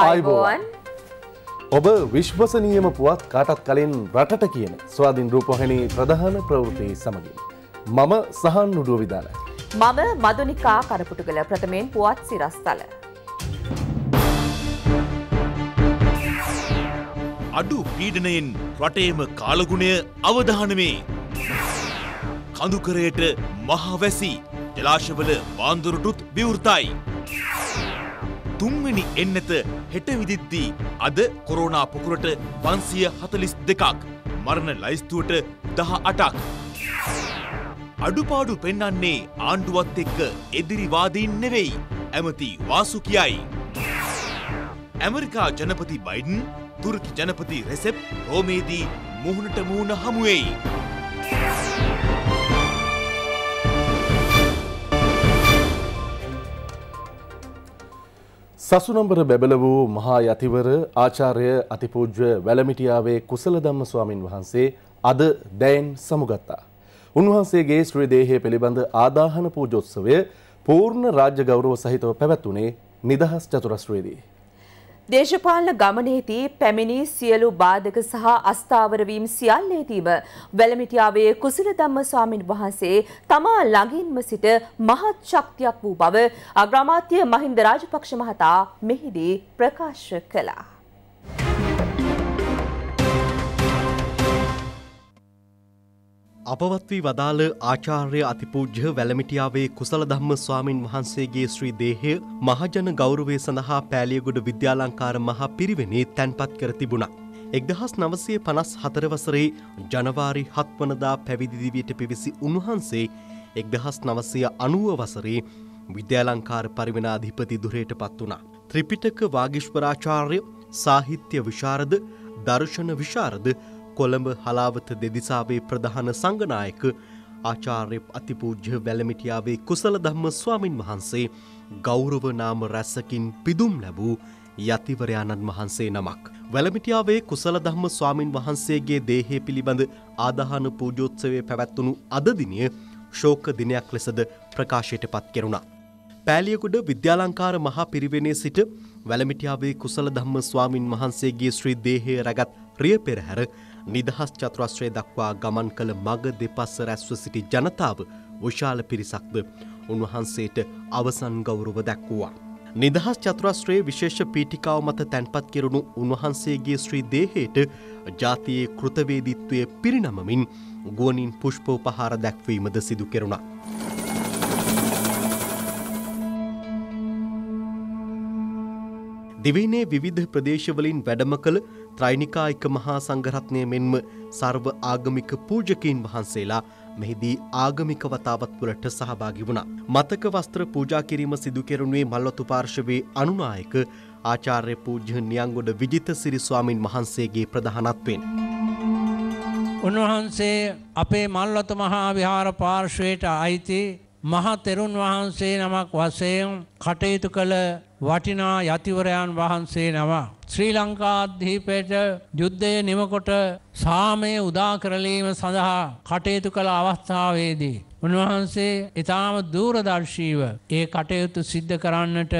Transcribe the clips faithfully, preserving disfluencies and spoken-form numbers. आयुबोवन ඔබ විශ්වසනීයම පුවත් කාටත් කලින් රටට කියන ස්වාධීන රූපවාහිනී ප්‍රධාන ප්‍රවෘත්ති සමගින් මම සහන් නුඩුව විදාන මම මදුනිකා කරපුටුගල ප්‍රථමයෙන් පුවත් සිරස්තල අඩු පීඩනයෙන් රටේම කාලගුණය අවදානමේ කඳුකරයට මහ වැසි ජලාශවල වාන්දුරුටුත් විවෘතයි තුන්වෙනි එන්නත හෙට විදිද්දී අද කොරෝනා පොකුරට පන්සිය හතළිස් දෙකක් මරණ ලයිස්තුවට දහ අටක් අඩුපාඩු පෙන්වන්නේ ආණ්ඩුවත් එක්ක එදිරිවාදීන් නෙවෙයි ඇමති වාසු කියයි ඇමරිකා ජනපති බයිඩන් තුර්කි ජනපති රෙසෙප් රෝමේදී මුහුණට මුහුණ හමු වෙයි සසුනම්බර බැබල වූ මහා යතිවර ආචාර්ය අතිපූජ්‍ය වැලමිටියාවේ කුසලධම්ම ස්වාමින් වහන්සේ අද දැයෙන් සමුගත්තා. උන්වහන්සේගේ ශ්‍රී දේහය පිළිබඳ ආදාහන පූජෝත්සවය පූර්ණ රාජ්‍ය ගෞරව සහිතව පැවැත්ුණේ නිදහස් චතුරස්‍රයේදී. දේශපාලන ගමනේදී පැමිණි සියලු බාධක සහ අස්ථාවර වීම සියල්ලේදීම වැලමිටියාවේ කුසලධම්ම ස්වාමින් වහන්සේ තමා ළඟින්ම සිට මහත් ශක්තියක් වූ බව අග්‍රාමාත්‍ය මහින්ද රාජපක්ෂ මහතා මෙහිදී ප්‍රකාශ කළා. අපවත් වී වදාළ ආචාර්ය අතිපූජ්‍ය වැලමිටියාවේ කුසලධම්ම ස්වාමින් වහන්සේගේ ශ්‍රී දේහය මහජන ගෞරවය සඳහා පෑලියගොඩ විද්‍යාලංකාර මහා පිරිවෙනේ තැන්පත් කර තිබුණා. එක්දහස් නවසිය පනස් හතර වසරේ ජනවාරි හත් වනදා පැවිදි දිවියට පිවිසි උන්වහන්සේ එක්දහස් නවසිය අනූව වසරේ විද්‍යාලංකාර පරිවෙනාධිපති ධුරයට පත් වුණා. ත්‍රිපිටක වාගීශ්වරාචාර්ය, සාහිත්‍ය විශාරද, දර්ශන විශාරද, කොළඹ හලාවත දෙදිසාවේ ප්‍රධාන සංඝනායක ආචාර්ය අතිපූජ්‍ය වැලමිටියාවේ කුසලධම්ම ස්වාමින් වහන්සේ ගෞරව නාම රැසකින් පිදුම් ලැබූ යතිවරයාණන් වහන්සේ නමක්. වැලමිටියාවේ කුසලධම්ම ස්වාමින් වහන්සේගේ දේහය පිළිබඳ ආදාහන පූජෝත්සවය පැවැත්වුණු අද දිනය ශෝක දිනයක් ලෙසද ප්‍රකාශයට පත් කෙරුණා. පෑලියගොඩ විද්‍යාලංකාර මහා පිරිවෙනේ සිට වැලමිටියාවේ කුසලධම්ම ස්වාමින් වහන්සේගේ ශ්‍රී දේහය රැගත් රිය පෙරහැර නිදහස් චතුරස්‍රය දක්වා ගමන් කළ මග දෙපස්ස රැස්ව සිටි ජනතාව විශාල පිරිසක්ද උන්වහන්සේට අවසන් ගෞරව දක්වුවා. නිදහස් චතුරස්‍රයේ විශේෂ පීඨිකාව මත තැන්පත් කෙරුණු උන්වහන්සේගේ ශ්‍රී දේහයට ජාතියේ කෘතවේදීත්වය පිරිනමමින් ගුවනින් පුෂ්පෝපහාර දැක්වීමද සිදු කෙරුණා. දිවයිනේ විවිධ ප්‍රදේශවලින් වැඩම කළ ත්‍රෛනිකායික මහා සංඝරත්නය මෙන්ම සර්ව ආගමික පූජකීන් වහන්සේලා මෙහිදී ආගමික වතාවත් වලට සහභාගී වුණා. මතක වස්ත්‍ර පූජා කිරීම සිදු කෙරුණේ මල්වතු පාර්ශවයේ අනුනායක ආචාර්ය පූජ්‍ය නියංගොඩ විජිතසිරි ස්වාමින් වහන්සේගේ ප්‍රධානත්වයෙන්. උන්වහන්සේ අපේ මල්වතු මහා විහාර පාර්ශවයට අයිති මහා තෙරුන් වහන්සේ නමක් වශයෙන් කටයුතු කළ වටිනා යතිවරයන් වහන්සේ නම ශ්‍රී ලංකාද්වීපයට යුද්ධය නිමකොට සාමය උදා කරලීම සඳහා කටයුතු කළ අවස්ථාවේදී උන්වහන්සේ ඊටාම දූරදර්ශීව ඒ කටයුතු සිද්ධ කරන්නට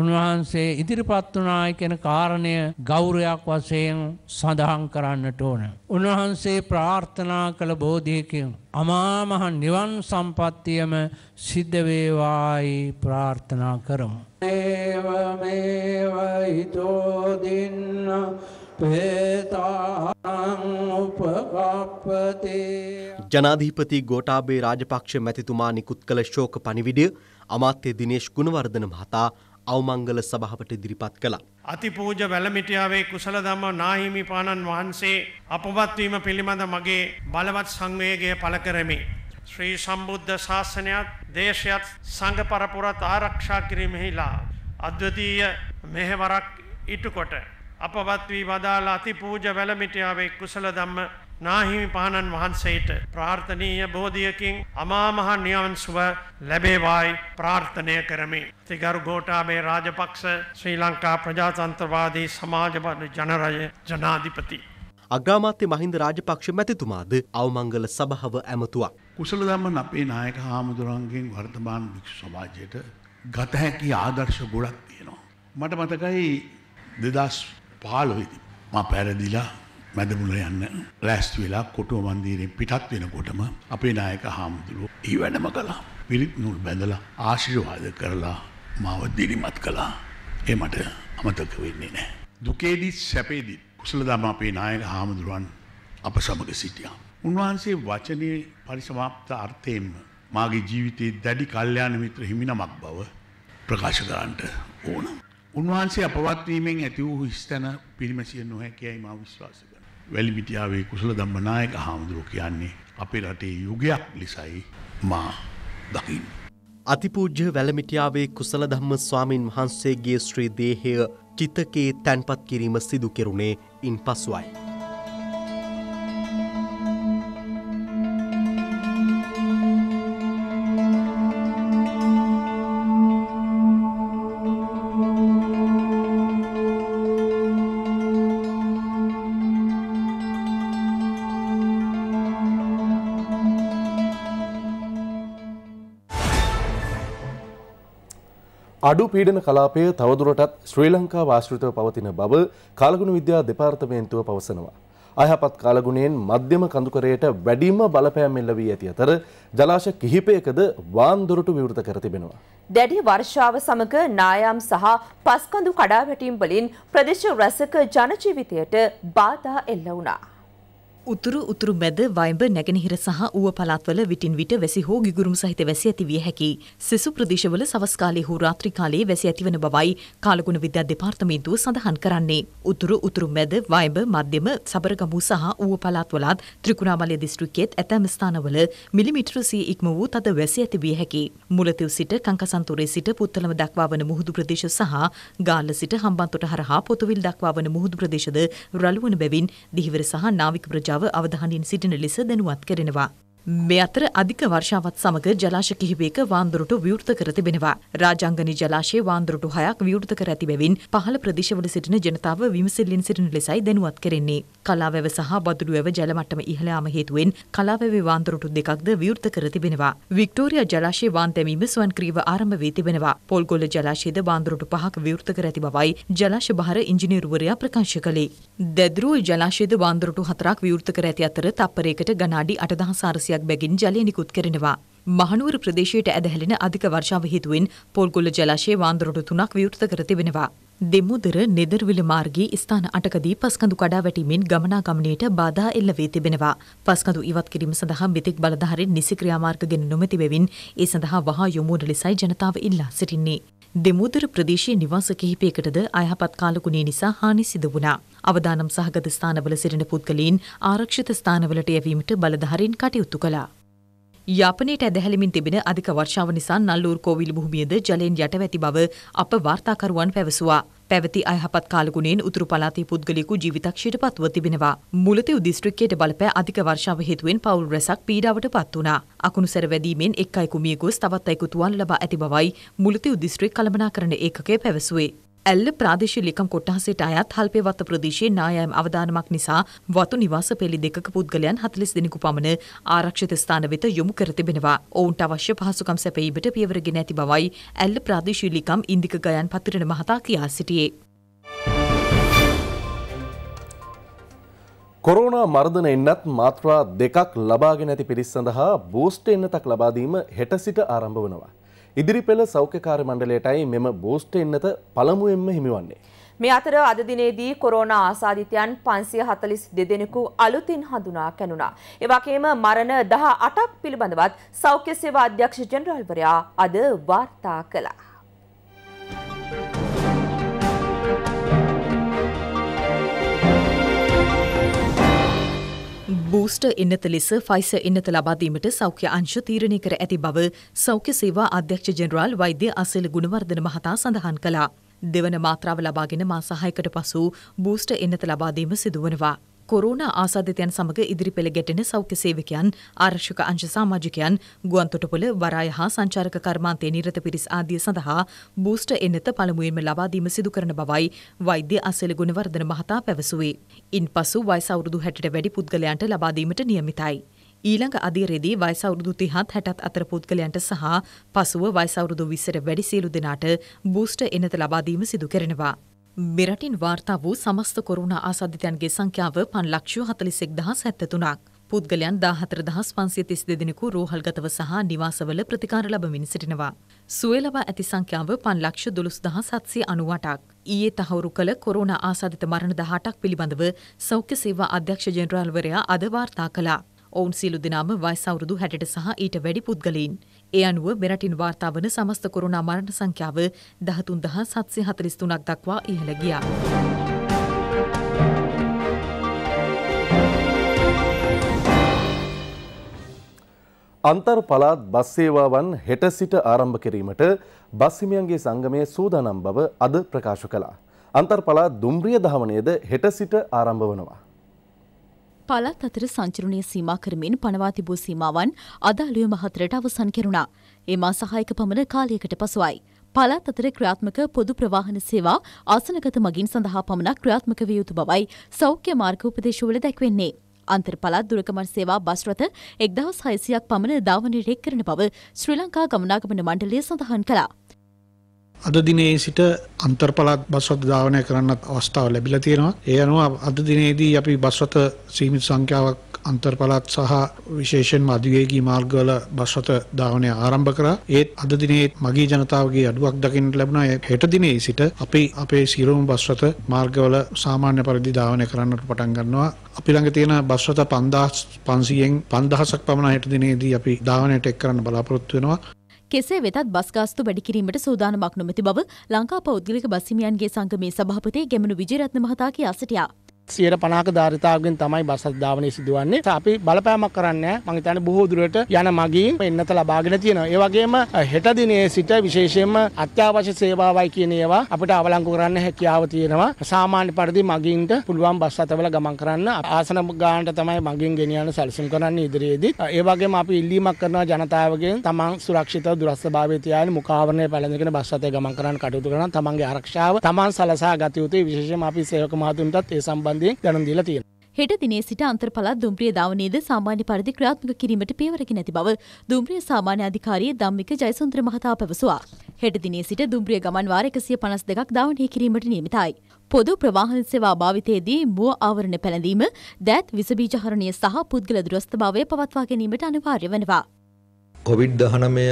උන්වහන්සේ ඉදිරිපත් වුණා කියන කාරණය ගෞරවයක් වශයෙන් සඳහන් කරන්නට ඕන. උන්වහන්සේ ප්‍රාර්ථනා කළ බෝධියකින් අමා මහ නිවන් සම්පත්තියම සිද්ධ වේවායි ප්‍රාර්ථනා කරමු. ජනාධීපති ගෝඨාභය රාජපක්ෂ මැතිතුමා නිකුත් කළ ශෝක පණිවිඩය අමාත්‍ය දිනේෂ් ගුණවර්ධන මහතා අවමංගල සභාවට ඉදිරිපත් කළා. අතිපූජ්‍ය වැලමිටියාවේ කුසලධම්ම නාහිමිපාණන් වහන්සේ අපවත් වීම පිළිබඳ මගේ බලවත් සංවේගය පළ කරමි. ශ්‍රී සම්බුද්ධ ශාසනයත් දේශයත් සංඝ පරපුරත් ආරක්ෂා කිරීමෙහිලා අද්විතීය මෙහෙවරක් ඉටුකොට අපවත් වී වදාළ අතිපූජ්‍ය වැලමිටියාවේ කුසලධම්ම නාහිමිපාණන් වහන්සේට ප්‍රාර්ථනීය බෝධියකින් අමා මහ නිවන් සුව ලැබේවායි ප්‍රාර්ථනා කරමි. තිගරු ගෝඨාභය රාජපක්ෂ ශ්‍රී ලංකා ප්‍රජාතන්ත්‍රවාදී සමාජවාදී ජනරජය ජනාධිපති. අග්‍රාමාත්‍ය මහින්ද රාජපක්ෂ මැතිතුමාද අවමංගල සභාව ඇමතුවා. කුසලධම්මන් අපේ නායක හාමුදුරන්ගෙන් වර්තමාන භික්ෂු සමාජයට ගත හැකි ආදර්ශ ගොඩක් තියෙනවා. මට මතකයි දෙදාස් පහළොවේදී මම පැරදිලා මැදමුල යන්න ලෑස්ති වෙලා කොටුව මන්දිරෙන් පිටත් වෙනකොටම අපේ නායක හාමුදුරුවෝ ඊ වැඩම කළා. පිරිත් නූල් බැඳලා ආශිර්වාද කරලා මාව දිරිමත් කළා. ඒ මට අමතක වෙන්නේ නැහැ. දුකේදී සැපේදී කුසල ධර්ම අපේ නායක හාමුදුරුවන් අප සමග සිටියා. උන්වහන්සේ වචනේ පරිසමාප්ත අර්ථයෙන්ම මාගේ ජීවිතයේ දැඩි කල්යාණ මිත්‍ර හිමිනමක් බව ප්‍රකාශ කරන්නට ඕන. උන්වහන්සේ අපවත්වීමෙන් ඇති වූ හිස්තන පිරිමැසිය නොහැකියයි මා විශ්වාස කරනවා. වැලිමිටියාවේ කුසලධම්ම නායක හාමුදුරුවෝ කියන්නේ අපේ රටේ යුගයක් ලෙසයි මා දකින්නේ. අතිපූජ්‍ය වැලිමිටියාවේ කුසලධම්ම ස්වාමින් වහන්සේගේ ශ්‍රී දේහය චිතකේ තැන්පත් කිරීම සිදු කෙරුණේ ඉන්පසුයි. අඩු පීඩන කලාපය තවදුරටත් ශ්‍රී ලංකාව ආශ්‍රිතව පවතින බව කාලගුණ විද්‍යා දෙපාර්තමේන්තුව පවසනවා. අයහපත් කාලගුණයෙන් මධ්‍යම කඳුකරයට වැඩිම බලපෑම් එල්ල වී ඇති අතර ජලාශ කිහිපයකද වාන් දොරටු විවෘත කර තිබෙනවා. දැඩි වර්ෂාව සමග නායම් සහ පස්කඳු කඩාවැටීම් වලින් ප්‍රදේශ රැසක ජන ජීවිතයට බාධා එල්ල වුණා. උතුරු උතුරු මැද වයඹ නැගෙනහිර සහ ඌව පළාත්වල විටින් විට වැසි හෝ ගිගුරුම් සහිත වැසි ඇති විය හැකි. සෙසු ප්‍රදේශවල සවස් කාලයේ හෝ රාත්‍රී කාලයේ වැසි ඇතිවන බවයි කාලගුණ විද්‍යා දෙපාර්තමේන්තුව සඳහන් කරන්නේ. උතුරු උතුරු මැද වයඹ මධ්‍යම සබරගමු සහ ඌව පළාත්වලත් ත්‍රිකුණාමලය දිස්ත්‍රික්කයේත් ඇතැම් ස්ථානවල මිලිමීටර සිය ඉක්ම වූ තද වැසි ඇති විය හැකි. මුලතිව් සිට කංකසන්තොරේ සිට පුත්තලම දක්වා වන මුහුදු ප්‍රදේශ සහ ගාල්ල සිට හම්බන්තොට හරහා පොතුවිල් දක්වා වන මුහුදු ප්‍රදේශද රළු වන බැවින් දිහිවර සහ නාවික ප්‍රජා අවධානයෙන් සිටින ලෙස දැනුවත් කරනවා. මේ අතර අධික වර්ෂාවත් සමග ජලාශ කිහිපයක වාන්දොරටු විවෘත කර තිබෙනවා. රාජාංගනි ජලාශයේ වාන්දොරටු හයක් විවෘත කර ඇති බැවින් පහළ ප්‍රදේශවල සිටින ජනතාව විමසිල්ලෙන් සිටින ලෙසයි දැනුවත් කරන්නේ. කලාවැව සහ බදුළුවැව ජල මට්ටම ඉහළ යාම හේතුවෙන් කලාවැවේ වාන්දොරටු දෙකක්ද විවෘත කර තිබෙනවා. වික්ටෝරියා ජලාශයේ වාන් දැමීම ස්වයංක්‍රීයව ආරම්භ වී තිබෙනවා. පොල්ගොල්ල ජලාශයේද වාන්දොරටු පහක් විවෘත කර ඇති බවයි ජලාශ බහර ඉංජිනේරුවරයා ප්‍රකාශ කළේ. දැදුරුව ජලාශයේද වාන්දොරටු හතරක් විවෘත කර ඇති අතර තප්පරයකට ගණාඩි අටදහස් හාරසිය බැගින් ජලය නිකුත් කරනවා. මහනුවර ප්‍රදේශයට ඇදහැලෙන අධික වර්ෂාව හේතුවෙන් පොල්ගොල්ල ජලාශයේ වාන්දොරටු තුනක් විවෘත කර තිබෙනවා. දෙමුදර නෙදර්විල මාර්ගයේ ස්ථාන අටකදී පස්කඳු කඩාවැටීමෙන් ගමනාගමනයට බාධා එල්ල වී තිබෙනවා. පස්කඳු ඉවත් කිරීම සඳහා මෙතෙක් බලධාරීන් නිසි ක්‍රියාමාර්ග ගෙන නොමැති බැවින් ඒ සඳහා වහා යොමු වන ලෙසයි ජනතාව ඉල්ලා සිටින්නේ. දෙමුදර ප්‍රදේශයේ නිවාස කිහිපයකටද අයහපත් කාලගුණය නිසා හානි සිදු වුණා. අවදානම් සහගත ස්ථානවල සිටින පුද්ගලයන් ආරක්ෂිත ස්ථානවලට යැවීමට බලධාරීන් කටයුතු කළා. යාපනයේට ඇදහැලෙමින් තිබෙන අධික වර්ෂාව නිසා නල්ලූර් කෝවිල භූමියද ජලයෙන් යට වැති බව අප වාර්තාකරුවන් පැවසුවා. පැවති අයහපත් කාලගුණයෙන් උතුරු පළාතේ පුද්ගලයෙකු ජීවිතක්ෂයට පත්ව තිබෙනවා. මුලතිව් දිස්ත්‍රික්කයට බලපෑ අධික වර්ෂාව හේතුවෙන් පවුල් රැසක් පීඩාවට පත් වුණා. අකුණුසැර වැදීමෙන් එක් අයෙකු මිය ගොස් තවත් අයෙකු තුවාල ලබා ඇති බවයි මුලතිව් දිස්ත්‍රික් කළමනාකරණ ඒකකය පැවසුවේ. ඇල්ල ප්‍රාදේශීය ලිකම් කොට්ටහසට අයත් හල්පේවත්ත ප්‍රදේශයේ නායම් අවදානමක් නිසා වතු නිවාස පෙළි දෙකක පුද්ගලයන් හතළිස් දෙනෙකු පමණ ආරක්ෂිත ස්ථාන වෙත යොමු කර තිබෙනවා. ඔවුන්ට අවශ්‍ය පහසුකම් සැපයීමට පියවර ගෙන ඇති බවයි ඇල්ල ප්‍රාදේශීය ලිකම් ඉන්දික ගයන් පතිරණ මහතා කියා සිටියේ. කොරෝනා මර්ධන එන්නත් මාත්‍රා දෙකක් ලබාගෙන ඇති පිරිස් සඳහා බූස්ට් එන්නතක් ලබා දීම හෙට සිට ආරම්භ වෙනවා. ඉදිරිපෙළ සෞඛ්‍යකාරී මණ්ඩලයටයි මෙම බූස්ට් එන්නත පළමුවෙන්ම හිමිවන්නේ. මේ අතර අද දිනේදී කොරෝනා ආසාදිතයන් පන්සිය හතළිස් දෙදෙනෙකු දෙනෙකු අලුතින් හඳුනා ගැනුණා. ඒ වගේම මරණ දහ අටක් පිළිබඳවත් සෞඛ්‍ය සේවා අධ්‍යක්ෂ ජෙනරාල්වරයා අද වාර්තා කළා. බූස්ට එන්නත ලෙස ෆයිස එන්නත ලබාදීමට සෞඛ්‍ය අංශ තීරණය කර ඇති බව සෞඛ්‍ය සේවා අධ්‍යක්ෂ ජෙනරාල් වෛද්‍ය අසල ගුණවර්ධන මහතා සඳහන් කළා. දෙවන මාත්‍රාව ලබාගෙන මාස හයකට පසු බූස්ට එන්නත ලබාදීම සිදුවනවා. කොරෝනා ආසාදිතයන් සමග ඉදිරිපෙළ ගැටෙන සෞඛ්‍ය සේවකයන්, ආරක්ෂක අංශ සමාජිකයන්, ගුවන්තොටුපොළ වරාය හා සංචාරක කර්මාන්තයේ නිරත පිරිස් ආදිය සඳහා බූස්ටර් එන්නත පළමුවෙන්ම ලබා දීම සිදු කරන බවයි වෛද්‍ය අසල ගුණවර්ධන මහතා පැවසුවේ. ඉන්පසු වයස අවුරුදු හැටට වැඩි පුද්ගලයන්ට ලබා දීමට නියමිතයි. ඊළඟ අදියරේදී වයස අවුරුදු තිහත් හැටත් අතර පුද්ගලයන්ට සහ පසුව වයස අවුරුදු විස්සට වැඩි සියලු දෙනාට බූස්ටර් එන්නත ලබා දීම සිදු කරනවා. මෙරටින් වාර්තා වූ සමස්ත කොරෝනා ආසාදිතයන්ගේ සංඛ්‍යාව පන්ලක්ෂ හතළිස් එක් දහස් හැත්තෑ තුනක්. පුද්ගලයන් දාහතර දහස් පන්සිය තිස් දෙක දෙනෙකු රෝහල්ගතව සහ නිවාසවල ප්‍රතිකාර ලැබමින් සිටිනවා. සුවය ලබා ඇති සංඛ්‍යාව පන්ලක්ෂ දොළොස් දහස් හත්සිය අනූඅටක්. ඊයේ තහවුරු කළ කොරෝනා ආසාදිත මරණ දහ අටක් පිළිබඳව සෞඛ්‍ය සේවා අධ්‍යක්ෂ ජෙනරාල්වරයා අද වාර්තා කළා. ඔවුන් සියලු දෙනාම වයස අවුරුදු හැටට සහ ඊට වැඩි පුද්ගලයින්. ඒ අනුව මෙරටින් වාර්තා වන සමස්ත කොරෝනා මරණ සංඛ්‍යාව දහතුන් දහස් හත්සිය හතළිස් තුනක් දක්වා ඉහළ ගියා. अंतर पलात बस सेवावन हेट सिट आरंभ किरीमट बस हिमियंगे संगमे सूदानं बव अद प्रकाश कला अंतर पलात दुम्रिय धावनयेद हेट सिट आरंभ वनवा पलात अतर संचरणीय सीमा क्रमेण पणवा तिबू सीमावन अद अलियम හතරට අවසන් කෙරුණා ඒ මාස හයක පමණ කාලයකට පසුයි පළාත් අතර ක්‍රියාත්මක පොදු ප්‍රවාහන සේවා ආසනගත මගින් සඳහා පමණක් ක්‍රියාත්මක විය යුතු බවයි සෞඛ්‍ය මාර්ග උපදේශවල දැක්වෙන්නේ अंतर पलात दूरगमन सेवा बस रथ एक हज़ार छह सौ पमण धावनයට එක් කරන බව ශ්‍රී ලංකා ගමනාගමන මණ්ඩලය සඳහන් කළා. අද දිනේ සිට අන්තර් පළාත් බස් රථ ධාවනය කරන්න අවස්ථාව ලැබිලා තියෙනවා. ඒ අනුව අද දිනේදී අපි බස් රථ සීමිත සංඛ්‍යාවක් අන්තර් පළාත් සහ විශේෂයෙන්ම අධිවේගී මාර්ගවල බස් රථ ධාවනය ආරම්භ කරා. ඒත් අද දිනේ මගී ජනතාවගේ අඩුවක් දකින්නට ලැබුණා. හෙට දිනේ සිට අපි අපේ සියලුම බස් රථ මාර්ගවල සාමාන්‍ය පරිදි ධාවනය කරන්නට පටන් ගන්නවා. අපි ළඟ තියෙන බස් රථ පන්දාස් පන්සියයෙන් පන්දහසක් පමණ හෙට දිනේදී අපි ධාවනයට එක් කරන්න බලාපොරොත්තු වෙනවා. කෙසේ වෙතත් බස් ගාස්තු වැඩි කිරීමට සූදානමක් නොමැති බව ලංකා පෞද්ගලික බස් හිමියන්ගේ සංගමේ සභාපති ගැමුණු විජේරත්න මහතා කියා සිටියා. සියයට පනහක ධාරිතාවකින් තමයි බස් රථ ධාවනය සිදුවන්නේ. අපි බලපෑමක් කරන්නේ නැහැ. මම හිතන්නේ බොහෝ දුරට යන මගීන් එන්නත ලබාගෙන තියෙනවා. ඒ වගේම හෙට දිනේ සිට විශේෂයෙන්ම අත්‍යවශ්‍ය සේවාවයි කියන ඒවා අපිට අවලංගු කරන්න හැකියාව තියෙනවා. සාමාන්‍ය පරිදි මගීන්ට පුළුවන් බස් රථවල ගමන් කරන්න ආසන ගානට තමයි මගීන් ගෙනියන්න සැලසුම් කරන්නේ ඉදිරියේදී. ඒ වගේම අපි ඉල්ලීමක් කරනවා ජනතාවගෙන් තමන් සුරක්ෂිතව දුරස්ස භාවයේ තියාගෙන මුඛාවරණය පැළඳගෙන බස් රථයේ ගමන් කරන්න කටයුතු කරනවා. තමන්ගේ ආරක්ෂාව තමන් සලසා ගත යුතුයි. විශේෂයෙන්ම අපි සේවක මහතුන්ටත් ඒ සම්බන්ධ හෙට දිනේ සිට අන්තර් පළාත් දුම්රිය ධාවනයේද සාමාන්‍ය පරිදි ක්‍රියාත්මක කිරීමට පියවරගෙන ඇති බව දුම්රිය සාමාන්‍ය අධිකාරිය ධම්මික ජයසුන්දර මහතා පැවසුවා. හෙට දිනේ සිට දුම්රිය ගමන් වාර එකසිය පනස් දෙකක් ධාවනය කිරීමට නියමිතයි. පොදු ප්‍රවාහන සේවා භාවිතයේදී මුව ආවරණ පැළඳීම, දෑත් විස බීජ හරණය සහ පුද්ගල දුරස්ථභාවය පවත්වා ගැනීමට අනිවාර්ය වෙනවා. කොවිඩ් දහනවය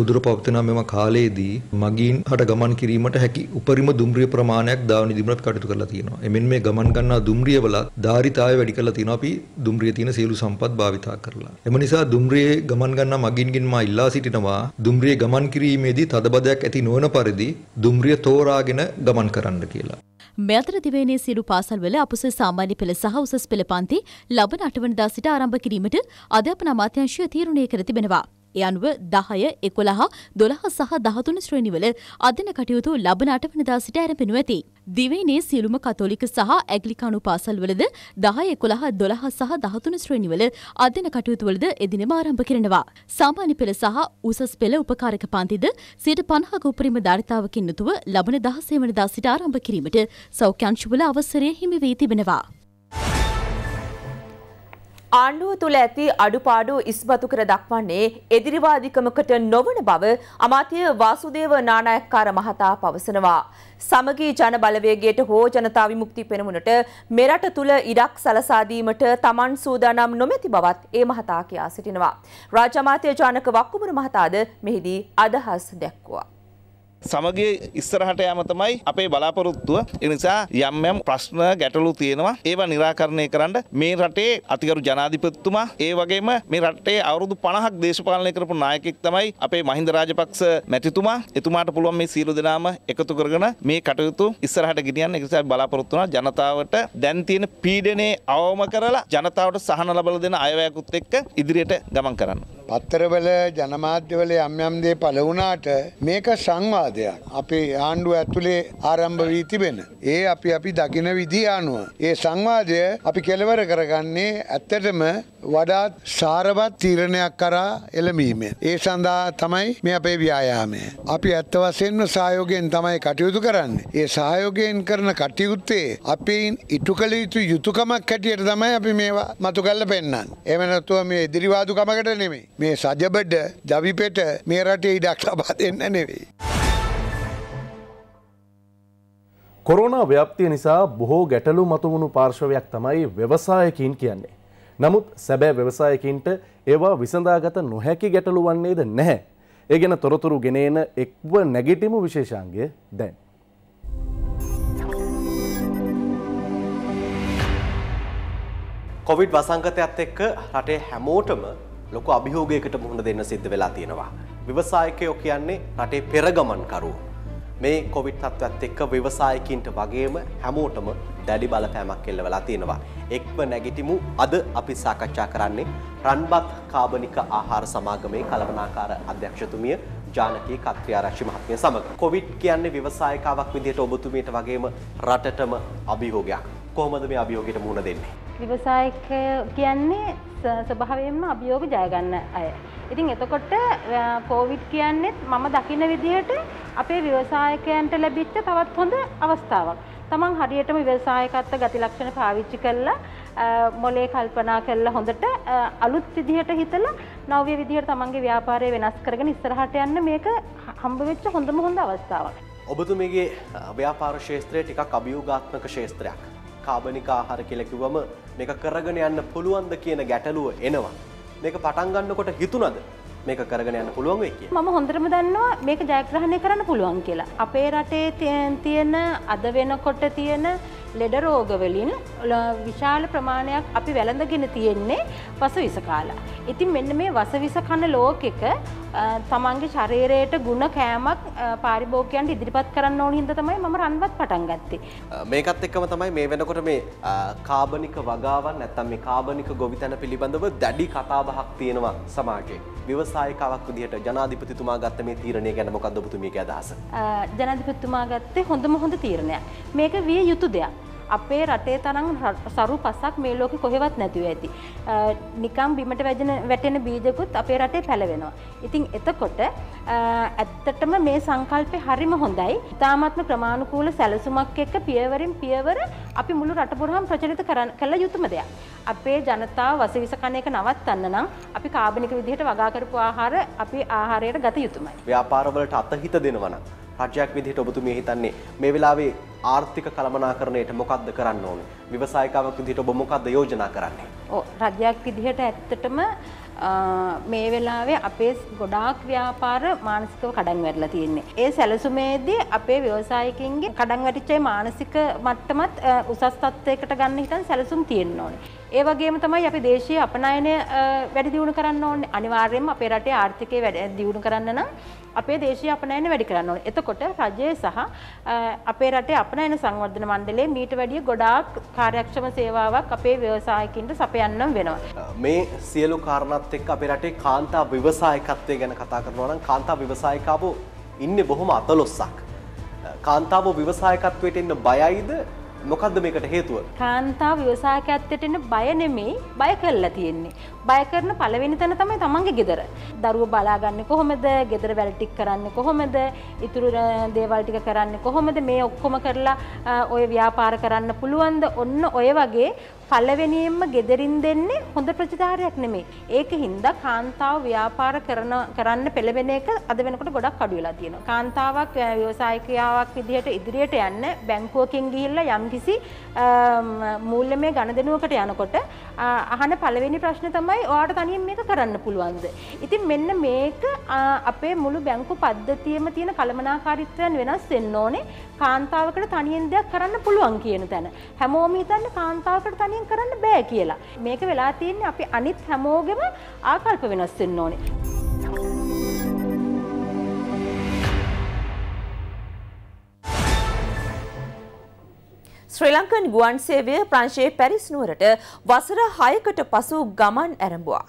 උදුර පවතින මෙම කාලයේදී මගීන් හට ගමන් කිරීමට හැකි උපරිම දුම්රිය ප්‍රමාණයක් ධාවනය දිනුවත් කටයුතු කරලා තියෙනවා. එමෙන්න මේ ගමන් ගන්නා දුම්රියවල ධාරිතාවය වැඩි කරලා තියෙනවා අපි දුම්රියේ තියෙන සියලු සම්පත් භාවිතා කරලා. එම නිසා දුම්රියේ ගමන් ගන්නා මගීන්ගෙන් මා ඉල්ලා සිටිනවා දුම්රියේ ගමන් කිරීමේදී තදබදයක් ඇති නොවන පරිදි දුම්රිය තෝරාගෙන ගමන් කරන්න කියලා. මේ අතර දිවයිනේ සියලු පාසල්වල අපොසේ සාමාන්‍ය පෙළ සහ උසස් පෙළ පන්ති ලබන අටවැනිදා සිට ආරම්භ කිරීමට අධ්‍යාපන අමාත්‍යාංශය තීරණය කර තිබෙනවා. ඒ අනුව දහය එකොළහ දොළහ සහ දහතුන ශ්‍රේණිවල අධ්‍යන කටයුතු ලබන අටවැනිදා සිට ආරම්භ වෙති. දිවයිනේ සියලුම කතෝලික සහ ඇග්ලිකානු පාසල්වලද දහය එකොළහ දොළහ සහ දහතුන ශ්‍රේණිවල අධ්‍යන කටයුතු වලද එදිනම ආරම්භ කරනවා. සාමාන්‍ය පෙළ සහ උසස් පෙළ උපකාරක පන්තිද සියයට පනහක උපරිම ධාරිතාවකින් යුතුව ලබන දහසය වෙනිදා සිට ආරම්භ කිරීමට සෞඛ්‍ය අංශවල අවසරය හිමි වී තිබෙනවා. ආණ්ඩුව තුළ ඇති අඩුපාඩු ඉස්මතු කර දක්වන්නේ එදිරිවාදිකමකට නොවන බව අමාත්‍ය වාසුදේව නානායක්කාර මහතා පවසනවා. සමගි ජන බලවේගයට හෝ ජනතා විමුක්ති පෙරමුණට මෙරට තුළ ඉඩක් සලසා දීමට Taman සූදානම් නොමැති බවත් ඒ මහතා කියා සිටිනවා. රාජ්‍ය අමාත්‍ය ජානක වක්කුමර මහතාද මෙහිදී අදහස් දැක්වුවා. සමගිය ඉස්සරහට යාම තමයි අපේ බලාපොරොත්තුව. ඒ නිසා යම් යම් ප්‍රශ්න ගැටලු තියෙනවා. ඒවා निराකරණය කරන්න මේ රටේ අතිගරු ජනාධිපතිතුමා ඒ වගේම මේ රටේ අවුරුදු පනහක් දේශපාලනය කරපු නායකයෙක් තමයි අපේ මහින්ද රාජපක්ෂ මැතිතුමා. එතුමාට පුළුවන් මේ සියලු දෙනාම එකතු කරගෙන මේ කටයුතු ඉස්සරහට ගෙනියන්න. ඒ නිසා බලාපොරොත්තු වෙනවා ජනතාවට දැන් තියෙන පීඩනේ අවම කරලා ජනතාවට සහන ලබා දෙන අයවැයකුත් එක්ක ඉදිරියට ගමන් කරන්න. පත්තරවල ජනමාධ්‍යවල යම් යම් දේ පළ වුණාට මේක සංවාද අපේ ආණ්ඩුව ඇතුලේ ආරම්භ වී තිබෙන ඒ අපි අපි දකින විදිහ අනුව ඒ සංවාදය අපි කෙලවර කරගන්නේ ඇත්තටම වඩාත් සාරවත් තීරණයක් කරා එළඹීමෙන්. ඒ සඳහා තමයි මේ අපේ ව්‍යායාමය. අපි ඇත්ත වශයෙන්ම සහයෝගයෙන් තමයි කටයුතු කරන්නේ. ඒ සහයෝගයෙන් කරන කටයුත්තේ අපෙන් ඉටු කළ යුතු යුතුයකමක් හැටියට තමයි අපි මේවා මතු කරලා පෙන්නන්නේ. එහෙම නැත්නම් මේ ඉදිරිවාදුකමකට නෙමෙයි. මේ සජබඩ ජවිපෙට මේ රටේ ඉඩක් ලබා දෙන්න නෙවෙයි. කොරෝනා ව්‍යාප්තිය නිසා බොහෝ ගැටලු මතුවුණු පාර්ශවයක් තමයි ව්‍යවසායකින් කියන්නේ. නමුත් සැබෑ ව්‍යවසායකින්ට ඒවා විසඳාගත නොහැකි ගැටලු වන්නේද නැහැ. ඒ ගැන තොරතුරු ගෙනෙන එක්ව නැගිටිමු විශේෂාංගය දැන්. කොවිඩ් වසංගතයත් එක්ක රටේ හැමෝටම ලොකු අභියෝගයකට මුහුණ දෙන්න සිද්ධ වෙලා තියෙනවා. ව්‍යවසායකයෝ කියන්නේ රටේ පෙරගමන්කරුවෝ. මේ කොවිඩ් තත්ත්වයත් එක්ක ව්‍යවසායකින්ට වගේම හැමෝටම දැඩි බලපෑමක් එල්ලවලා තියෙනවා. එක්ව නැගිටිමු අද අපි සාකච්ඡා කරන්නේ රන්බත් කාබනික ආහාර සමාගමේ කළමනාකාර අධ්‍යක්ෂතුමිය ජානකී කත්රිආරච්චි මහත්මිය සමග. කොවිඩ් කියන්නේ ව්‍යවසායකාවක් විදිහට ඔබතුමියට වගේම රටටම අභියෝගයක්. කොහොමද මේ අභියෝගයට මුහුණ දෙන්නේ? ව්‍යවසායක කියන්නේ ස්වභාවයෙන්ම අභියෝග ජය ගන්න අය. ඉතින් එතකොට කොවිඩ් කියන්නේ මම දකින්න විදිහට අපේ ව්‍යවසායකයන්ට ලැබිච්ච තවත් හොඳ අවස්ථාවක්. තමන් හරියටම ව්‍යවසායකත්ව ගති ලක්ෂණ පාවිච්චි කළා, මොලේ කල්පනා කළා, හොඳට අලුත් විදිහට හිතලා නව්‍ය විදිහට තමන්ගේ ව්‍යාපාරය වෙනස් කරගෙන ඉස්සරහට යන්න මේක හම්බ වෙච්ච හොඳම හොඳ අවස්ථාවක්. ඔබතුමීගේ ව්‍යාපාර ශාස්ත්‍රය ටිකක් අභියෝගාත්මක ශාස්ත්‍රයක්. කාබනික ආහාර කියලා කිව්වම මේක කරගෙන යන්න පුළුවන්ද කියන ගැටලුව එනවා. මේක පටන් ගන්නකොට හිතුණද මේක කරගෙන යන්න පුළුවන් වෙයි කියලා? මම හොඳටම දන්නවා මේක ජයග්‍රහණය කරන්න පුළුවන් කියලා. අපේ රටේ තියෙන අද වෙනකොට තියෙන ලෙඩ රෝග වලින් විශාල ප්‍රමාණයක් අපි වැළඳගෙන තියෙන්නේ වසවිස කාලා. ඉතින් මෙන්න මේ වසවිස කන ලෝකෙක තමන්ගේ ශරීරයට ಗುಣ කෑමක් පාරිභෝගිකයන්ට ඉදිරිපත් කරන්න ඕන හින්දා තමයි මම රන්වත් පටන් ගත්තේ. මේකත් එක්කම තමයි මේ වෙනකොට මේ කාබනික වගාවන් නැත්තම් මේ කාබනික ගොවිතැන පිළිබඳව දැඩි කතාබහක් තියෙනවා සමාජයේ. ව්‍යවසායකාවක් විදිහට ජනාධිපතිතුමා ගත්ත මේ තීරණය ගැන මොකක්ද ඔබතුමීගේ අදහස? ජනාධිපතිතුමා ගත්තේ හොඳම හොඳ තීරණයක්. මේක විය යුතු දෙයක්. අපේ රටේ තරම් සරු පසක් මේ ලෝකෙ කොහෙවත් නැතිව ඇති. නිකම් බිමට වැදෙන වැටෙන බීජකුත් අපේ රටේ පැලවෙනවා. ඉතින් එතකොට ඇත්තටම මේ සංකල්පේ හරිම හොඳයි. ඉතාමත්ම ක්‍රමානුකූල සැලසුමක් එක්ක පියවරින් පියවර අපි මුළු රට පුරාම ප්‍රචලිත කළ යුතුම දෙයක්. අපේ ජනතාව වසවිස කන එක නවත්තන්න නම් අපි කාබනික විදිහට වගා කරපු ආහාර අපි ආහාරයට ගත යුතුමයි. ව්‍යාපාරවලට අතහිත දෙනවා නම් රජයක් විදිහට ඔබතුමිය හිතන්නේ මේ වෙලාවේ ආර්ථික කළමනාකරණයට මොකක්ද කරන්න ඕනේ? ව්‍යවසායකාවක් විදිහට ඔබ මොකක්ද යෝජනා කරන්නේ? ඔව් රජයක් විදිහට ඇත්තටම මේ වෙලාවේ අපේ ගොඩාක් ව්‍යාපාර මානසිකව කඩන් වැටලා තියෙන්නේ. ඒ සැලසුමේදී අපේ ව්‍යවසායකින්ගේ කඩන් වැටිච්ච මානසික මට්ටමත් උසස් තත්ත්වයකට ගන්න හිතන් සැලසුම් තියෙන්න ඕනේ. ඒ වගේම තමයි අපි දේශීය අපනයනය වැඩි දියුණු කරන්න ඕනේ. අනිවාර්යයෙන්ම අපේ රටේ ආර්ථිකය වැඩි දියුණු කරන්න නම් අපේ දේශීය අපනයනය වැඩි කරන්න ඕනේ. එතකොට රජය සහ අපේ රටේ අපනයන සංවර්ධන මණ්ඩලයේ මීට වැඩිය ගොඩාක් කාර්යක්ෂම සේවාවක් අපේ ව්‍යවසායකින්ට සපයන්නම් වෙනවා. මේ සියලු කාරණා එක් අපේ රටේ කාන්තා ව්‍යවසායකත්වය ගැන කතා කරනවා නම් කාන්තා ව්‍යවසායකාවෝ ඉන්නේ බොහොම අතලොස්සක්. කාන්තාවෝ ව්‍යවසායකත්වයට එන්න බයයිද? මොකද්ද මේකට හේතුව? කාන්තාව ව්‍යවසායකත්වයට එන්න බය නෙමෙයි, බය කරලා තියෙන්නේ. බය කරන පළවෙනි තැන තමයි තමන්ගේ ගෙදර. දරුවෝ බලාගන්නේ කොහොමද? ගෙදර වැල් ටික කරන්නේ කොහොමද? ඉතුරු දේවල් ටික කරන්නේ කොහොමද? මේ ඔක්කොම කරලා ඔය ව්‍යාපාර කරන්න පුළුවන්ද? ඔන්න ඔය වගේ පළවෙනියෙන්ම ගෙදරින් දෙන්නේ හොඳ ප්‍රතිචාරයක් නෙමෙයි. ඒක හින්දා කාන්තාව ව්‍යාපාර කරන කරන්න පෙළඹෙන එක අද වෙනකොට ගොඩක් අඩු වෙලා තියෙනවා. කාන්තාවක් ව්‍යවසායිකාවක් විදිහට ඉදිරියට යන්න බැංකුවකින් ගිහිල්ලා යම්කිසි මූල්‍යමය ගණදෙනුවකට යනකොට අහන පළවෙනි ප්‍රශ්නේ තමයි ඔයාට තනියෙන් මේක කරන්න පුළුවන්ද? ඉතින් මෙන්න මේක අපේ මුළු බැංකු පද්ධතියෙම තියෙන කළමනාකාරීත්වයෙන් වෙනස් වෙන්න ඕනේ. කාන්තාවකට තනියෙන් දෙයක් කරන්න පුළුවන් කියන තැන. හැමෝම හිතන්නේ කාන්තාවකට තනියෙන් කරන්න බෑ කියලා. මේක වෙලා තියෙන්නේ අපි අනිත් හැමෝගෙම ආකල්ප වෙනස් වෙන්න ඕනේ. ශ්‍රී ලංකන් ගුවන් සේවය ප්‍රංශයේ පැරිස් නුවරට වසර හයකට පසු ගමන් ආරම්භුවා.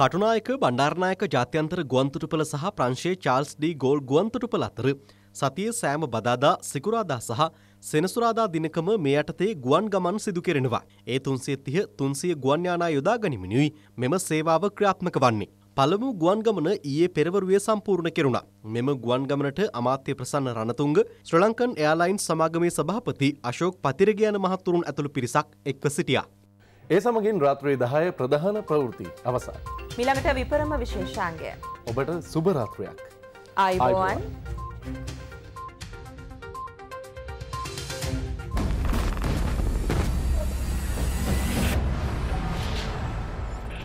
කටුනායක බණ්ඩාරනායක ජාත්‍යන්තර ගුවන්තොටුපළ සහ ප්‍රංශයේ චාල්ස් ඩී ගෝල් ගුවන්තොටුපළ අතර සතිය සෑම බදාදා සිකුරාදා සහ සෙනසුරාදා දිනකම මේ යටතේ ගුවන් ගමන් සිදු කෙරෙනවා. ඒ තුන්සිය තිහ තුන්සිය ගුවන් යානා යොදා ගනිමිනුයි මෙම සේවාව ක්‍රියාත්මක වන්නේ. පළමු ගුවන් ගමන ඊයේ පෙරවරුවේ සම්පූර්ණ කෙරුණා. මෙම ගුවන් ගමනට අමාත්‍ය ප්‍රසන්න රණතුංග, ශ්‍රී ලංකන් එයාර්ලයින්ස් සමාගමේ සභාපති අශෝක් පතිරගේ යන මහතුරුන් ඇතුළු පිරිසක් එක්ව සිටියා. ඒ සමගින් රාත්‍රී දහය ප්‍රධාන ප්‍රවෘත්ති අවසන්. ඊළඟට විපරම විශේෂාංගය. ඔබට සුබ රාත්‍රියක්. ආයුබෝවන්.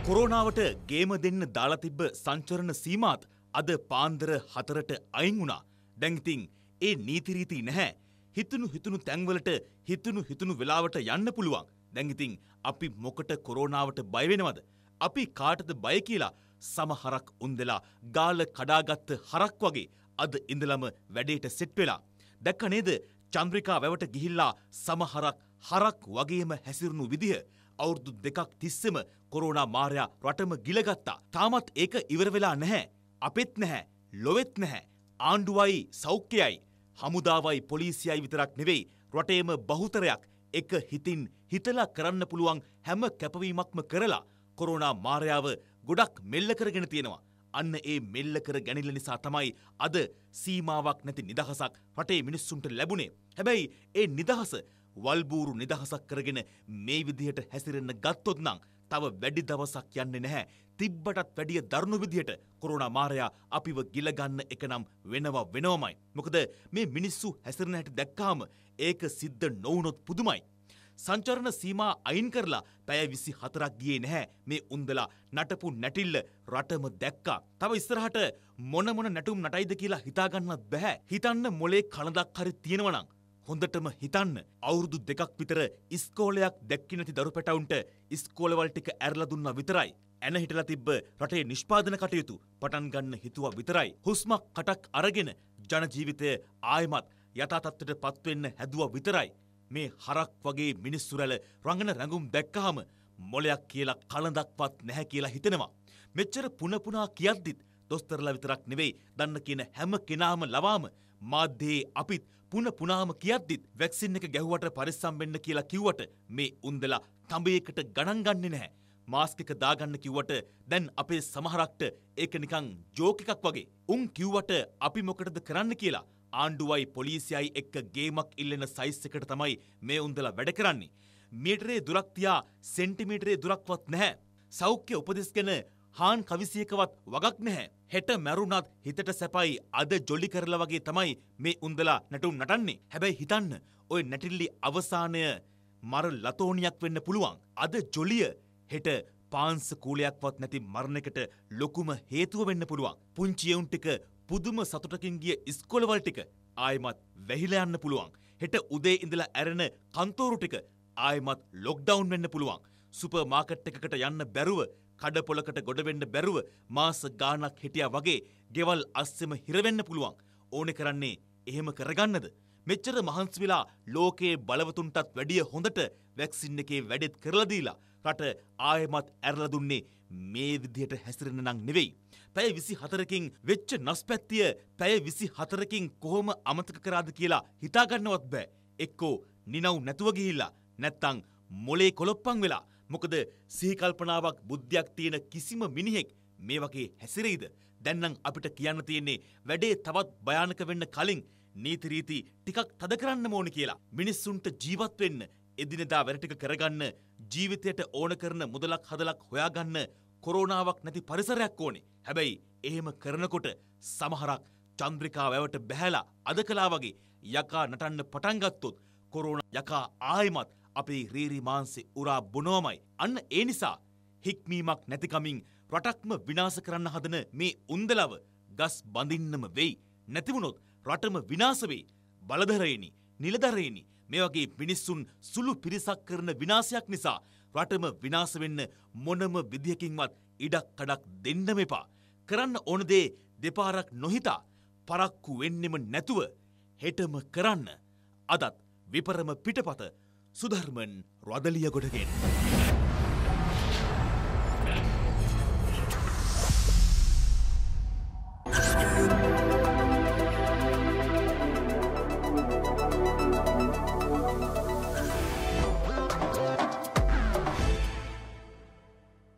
කොරෝනාවට ගේම දෙන්න දාලා තිබ්බ සංචරණ සීමාත් අද පාන්දර හතරට අයින් වුණා. දැන් ඉතින් ඒ නීති රීති නැහැ. හිතුණු හිතුණු තැන්වලට හිතුණු හිතුණු වෙලාවට යන්න පුළුවන්. දැන් ඉතින් අපි මොකට කොරෝනාවට බය වෙනවද? අපි කාටද බය කියලා සමහරක් උන්දලා ගාල කඩාගත් හරක් වගේ අද ඉඳලම වැඩේට සෙට් වෙලා. දැක්ක නේද චන්ද්‍රිකා වැවට ගිහිල්ලා සමහරක් හරක් වගේම හැසිරුණු විදිය. අවුරුදු දෙකක් තිස්සෙම කොරෝනා මාරයා රටම ගිලගත්තා. තාමත් ඒක ඉවර වෙලා නැහැ. අපෙත් නැහැ, ලොවෙත් නැහැ. ආණ්ඩුවයි සෞඛ්‍යයයි හමුදාවයි පොලිසියයි විතරක් නෙවෙයි, රටේම බහුතරයක් එක හිතින් හිතලා කරන්න පුළුවන් හැම කැපවීමක්ම කරලා කොරෝනා මාරයාව ගොඩක් මෙල්ල කරගෙන තියෙනවා. අන්න ඒ මෙල්ල කර ගැනීම නිසා තමයි අද සීමාවක් නැති නිදහසක් රටේ මිනිස්සුන්ට ලැබුණේ. හැබැයි ඒ නිදහස වල්බූරු නිදහසක් කරගෙන මේ විදිහට හැසිරෙන්න ගත්තොත් නම් තව වැඩි දවසක් යන්නේ නැහැ. තිබ්බටත් වැඩිය දරුණු විදිහට කොරෝනා මාරයා අපිව ගිල ගන්න එක නම් වෙනවා වෙනවමයි. මොකද මේ මිනිස්සු හැසිරෙන හැටි දැක්කාම ඒක සිද්ධ නොවුනොත් පුදුමයි. සංචරණ සීමා අයින් කරලා පැය විසිහතරක් ගියේ නැහැ. මේ උන්දලා නටපු නැටිල්ල රටම දැක්කා. තව ඉස්සරහට මොන මොන නැටුම් නටයිද කියලා හිතා ගන්නත් බෑ. හිතන්න මොලේ කණදක් හරි තියෙනවා නම් හොඳටම හිතන්න. අවුරුදු දෙකක් විතර ඉස්කෝලයක් දැක්කේ නැති දරු පැටවුන්ට ඉස්කෝලවල ටික ඇරලා දුන්නා විතරයි. ඇන හිටලා තිබ්බ රටේ නිෂ්පාදන කටයුතු පටන් ගන්න හිතුවා විතරයි. හුස්මක් කටක් අරගෙන ජන ජීවිතය ආයමත් යථා තත්ත්වයට පත් වෙන්න හැදුවා විතරයි. මේ හරක් වගේ මිනිස්සු රැළ රංගන රඟුම් දැක්කහම මොලයක් කියලා කලඳක්වත් නැහැ කියලා හිතෙනවා. මෙච්චර පුන පුනා කියද්දිත් දොස්තරලා විතරක් නෙවෙයි, දන්න කියන හැම කෙනාම ලවාම මාධ්‍යයේ අපිත් පුන පුනාම කියද්දිත් වැක්සින් එක ගැහුවට පරිස්සම් වෙන්න කියලා කිව්වට මේ උන්දලා තඹයකට ගණන් ගන්නෙ නැහැ. මාස්ක් එක දාගන්න කිව්වට දැන් අපේ සමහරක්ට ඒක නිකන් ජෝක් එකක් වගේ. උන් කිව්වට අපි මොකටද කරන්න කියලා ආණ්ඩුවයි පොලිසියයි එක්ක ගේමක් ඉල්ලන සයිස් එකට තමයි මේ උන්දලා වැඩ කරන්නේ. මීටරේ දුරක් තියා සෙන්ටිමීටරේ දුරක්වත් නැහැ. සෞඛ්‍ය උපදෙස්ගෙන හාන් කවිසියකවත් වගක් නැහැ. හෙට මැරුණත් හිතට සැපයි අද ජොලි කරලා වගේ තමයි මේ උන්දලා නැටුම් නටන්නේ. හැබැයි හිතන්න ඔය නැටිල්ලි අවසානය මර ලතෝනියක් වෙන්න පුළුවන්. අද ජොලිය හෙට පාංශ කූලයක්වත් නැති මරණයකට ලොකුම හේතුව වෙන්න පුළුවන්. පුංචි එවුන් ටික පුදුම සතුටකින් ගිය ඉස්කෝලවල ටික ආයෙමත් වැහිලා යන්න පුළුවන්. හෙට උදේ ඉඳලා ඇරෙන කන්තෝරු ටික ආයෙමත් ලොක්ඩවුන් වෙන්න පුළුවන්. සුපර් මාකට් එකකට යන්න බැරුව කඩ පොලකට ගොඩවෙන්න බැරුව මාස ගානක් හිටියා වගේ ගෙවල් අස්සෙම හිරවෙන්න පුළුවන්. ඕනේ කරන්නේ එහෙම කරගන්නද? මෙච්චර මහන්සි වෙලා ලෝකයේ බලවතුන්ටත් වැඩිය හොඳට වැක්සින් එකේ වැඩෙත් කරලා දීලා රට ආයෙමත් ඇරලා දුන්නේ මේ විදිහට හැසිරෙන්න නම් නෙවෙයි. පැය විසිහතරකින් වෙච්ච නස්පැත්තිය පැය විසිහතරකින් කොහොම අමතක කරාද කියලා හිතා ගන්නවත් බෑ. එක්කෝ නිනව් නැතුව ගිහිල්ලා නැත්තම් මොලේ කොලොප්පන් වෙලා. මොකද සිහිකල්පනාවක් බුද්ධියක් තියෙන කිසිම මිනිහෙක් මේ වගේ හැසිරෙයිද? දැන් නම් අපිට කියන්න තියෙන්නේ වැඩේ තවත් භයානක වෙන්න කලින් නීති රීති ටිකක් තද කරන්න ඕනේ කියලා. මිනිස්සුන්ට ජීවත් වෙන්න, එදිනෙදා වැඩ ටික කරගන්න, ජීවිතයට ඕන කරන මුදලක් හදලක් හොයාගන්න කොරෝනාවක් නැති පරිසරයක් ඕනේ. හැබැයි එහෙම කරනකොට සමහරක් චන්ද්‍රිකා වැවට බැහැලා අද කලා වගේ යකා නටන්න පටන් ගත්තොත් කොරෝනා යකා ආයෙමත් අපේ රීරි මාංශේ උරා බොනවමයි. අන්න ඒ නිසා හික්මීමක් නැතිකමින් රටක්ම විනාශ කරන්න හදන මේ උන්දලව ගස් බඳින්නම වෙයි. නැති වුණොත් රටම විනාශ වෙයි. බලධරේනි, නිලධරේනි, මේ වගේ මිනිස්සුන් සුළු පිරිසක් කරන විනාශයක් නිසා රටම විනාශ වෙන්න මොනම විදියකින්වත් ඉඩක් කඩක් දෙන්නම එපා. කරන්න ඕන දේ දෙපාරක් නොහිතා පරක්කු වෙන්නෙම නැතුව හෙටම කරන්න. අදත් විපරම පිටපත සුධර්මන් රදලියගොඩගෙන්.